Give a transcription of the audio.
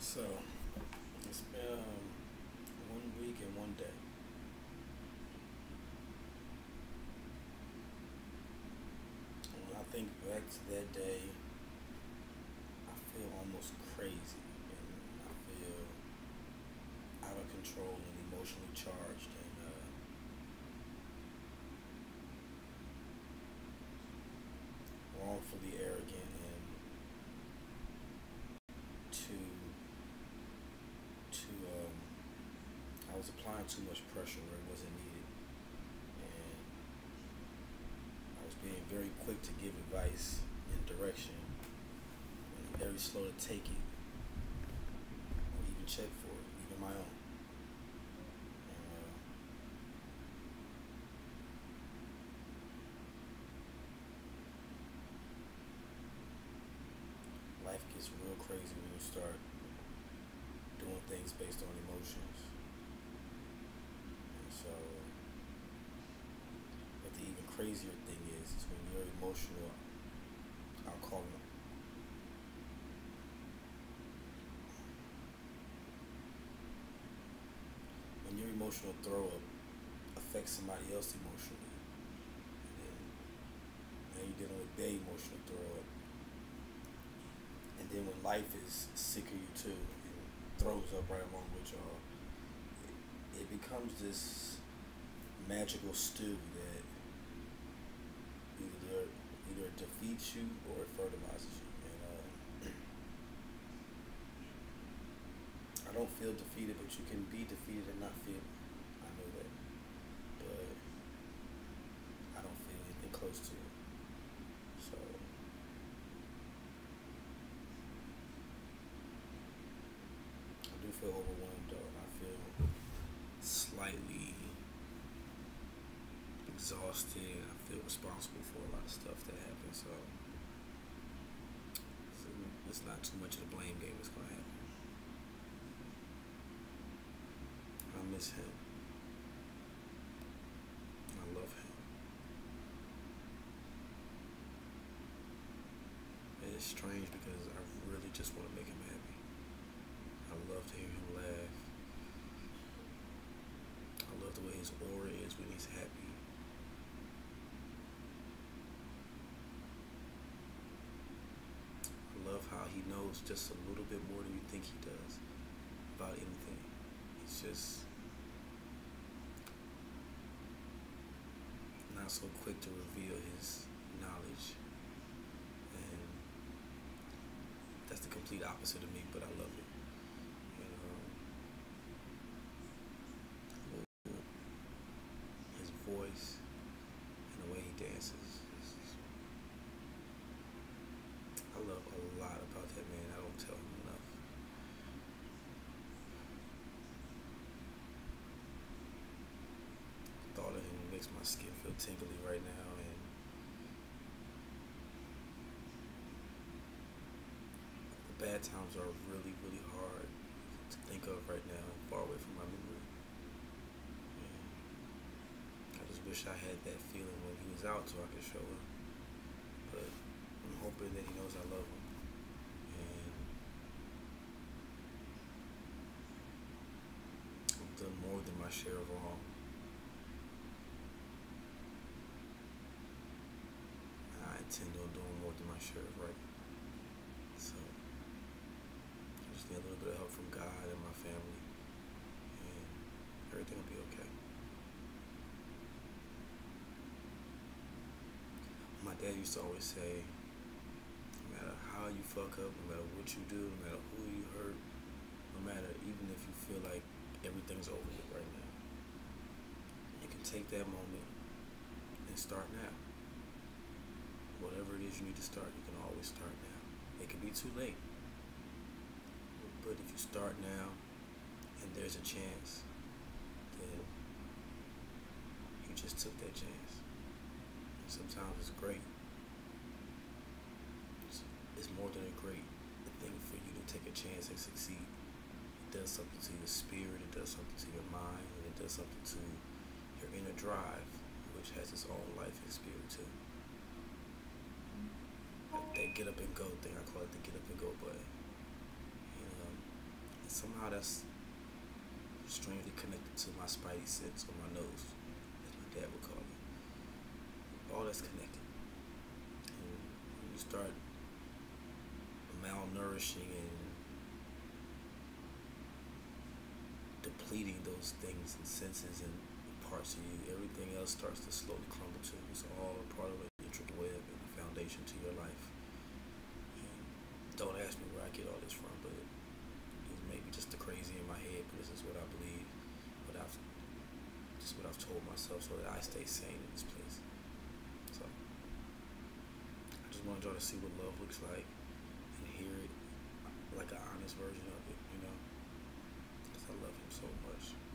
So, it's been 1 week and 1 day. When I think back to that day, I feel almost crazy. And I feel out of control and emotionally charged. And wrongfully arrogant. And I was applying too much pressure where it wasn't needed, and I was being very quick to give advice and direction, and very slow to take it, or even check for it, even my own. And, life gets real crazy when you start doing things based on emotions. And so, but the even crazier thing is when you're emotional, I'll call them when your emotional throw up affects somebody else emotionally, and then you're dealing with their emotional throw up, and then when life is sick of you too, throws up right along with y'all. It becomes this magical stew that either defeats you or it fertilizes you. And I don't feel defeated, but you can be defeated and not feel it. I know that, but I don't feel anything close to it. So. I feel overwhelmed though, and I feel slightly exhausted. I feel responsible for a lot of stuff that happened, so it's not too much of a blame game that's gonna happen. I miss him. I love him. And it's strange because I really just want to make him happy. I love to hear him laugh. I love the way his aura is when he's happy. I love how he knows just a little bit more than you think he does about anything. It's just not so quick to reveal his knowledge. And that's the complete opposite of me, but I love it. Voice and the way he dances. I love a lot about that man. I don't tell him enough. The thought of him makes my skin feel tingly right now, and the bad times are really, really hard to think of right now, far away from my memory. Wish I had that feeling when he was out so I could show him. But I'm hoping that he knows I love him. And I've done more than my share of wrong. And I intend on doing more than my share of right. So I just need a little bit of help from God and my family. And everything will be okay. My dad used to always say, no matter how you fuck up, no matter what you do, no matter who you hurt, no matter even if you feel like everything's over with right now, you can take that moment and start now. Whatever it is you need to start, you can always start now. It can be too late. But if you start now and there's a chance, then you just took that chance. Sometimes it's great. It's more than a great thing for you to take a chance and succeed. It does something to your spirit, it does something to your mind, and it does something to your inner drive, which has its own life and spirit too. That get up and go thing, I call it the get up and go button. You know, somehow that's strangely connected to my spidey sense or my nose, as my dad would call it. All that's connected. And when you start malnourishing and depleting those things and senses and parts of you, everything else starts to slowly crumble to. It's all a part of the intricate web and the foundation to your life. And don't ask me where I get all this from, but it's maybe just the crazy in my head, but this is what I believe, just what I've told myself so that I stay sane in this place. So I just wanted y'all to see what love looks like and hear it, like an honest version of it, you know, because I love him so much.